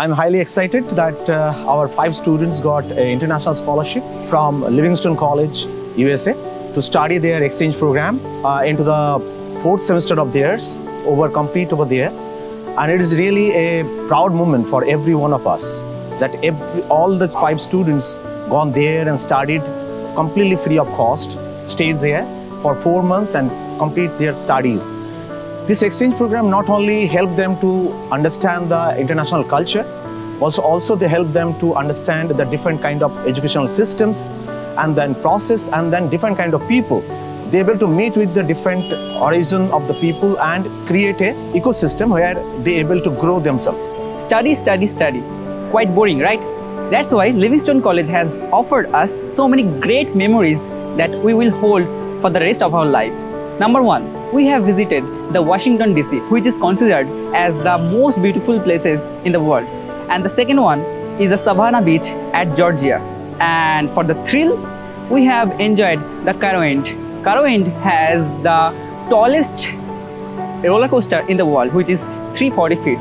I'm highly excited that our 5 students got an international scholarship from Livingstone College, USA, to study their exchange program into the 4th semester of theirs, complete over there. And it is really a proud moment for every one of us that all the 5 students gone there and studied completely free of cost, stayed there for 4 months and complete their studies. This exchange program not only helped them to understand the international culture, also they helped them to understand the different kind of educational systems and then process and then different kind of people. They were able to meet with the different origin of the people and create an ecosystem where they are able to grow themselves. Study, study, study. Quite boring, right? That's why Livingstone College has offered us so many great memories that we will hold for the rest of our life. Number 1, we have visited the Washington DC, which is considered as the most beautiful places in the world. And the second one is the Savannah beach at Georgia. And for the thrill, we have enjoyed the Carowind. Carowind has the tallest roller coaster in the world, which is 340 feet.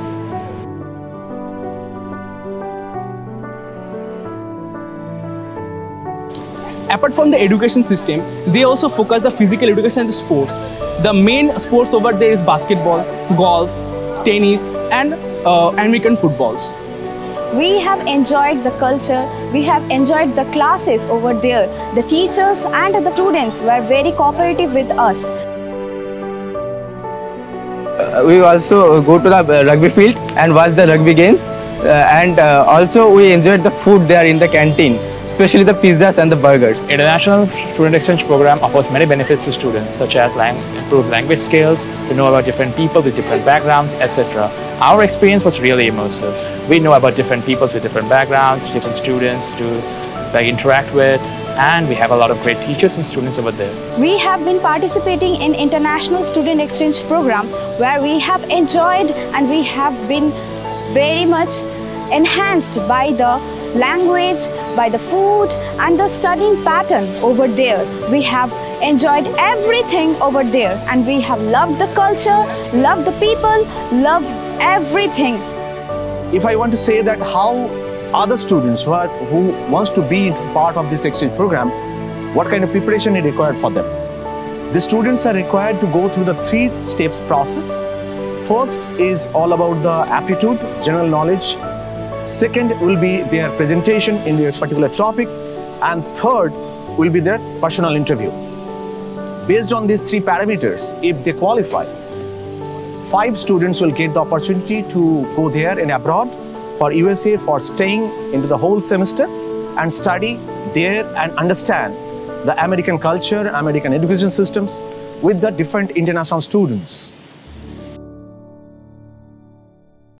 Apart from the education system, they also focus the physical education and the sports. The main sports over there is basketball, golf, tennis and American footballs. We have enjoyed the culture, we have enjoyed the classes over there. The teachers and the students were very cooperative with us. We also go to the rugby field and watch the rugby games and also we enjoyed the food there in the canteen, especially the pizzas and the burgers. International Student Exchange Program offers many benefits to students, such as improved language skills, to know about different people with different backgrounds, etc. Our experience was really immersive. We know about different peoples with different backgrounds, different students to interact with, and we have a lot of great teachers and students over there. We have been participating in International Student Exchange Program, where we have enjoyed and we have been very much enhanced by the language, by the food and the studying pattern over there. We have enjoyed everything over there and we have loved the culture, loved the people, loved everything. If I want to say that how other students who wants to be part of this exchange program, what kind of preparation is required for them? The students are required to go through the 3 steps process. First is all about the aptitude, general knowledge. Second will be their presentation in their particular topic, and third will be their personal interview. Based on these 3 parameters, if they qualify, 5 students will get the opportunity to go there and abroad for USA for staying into the whole semester and study there and understand the American culture, American education systems with the different international students.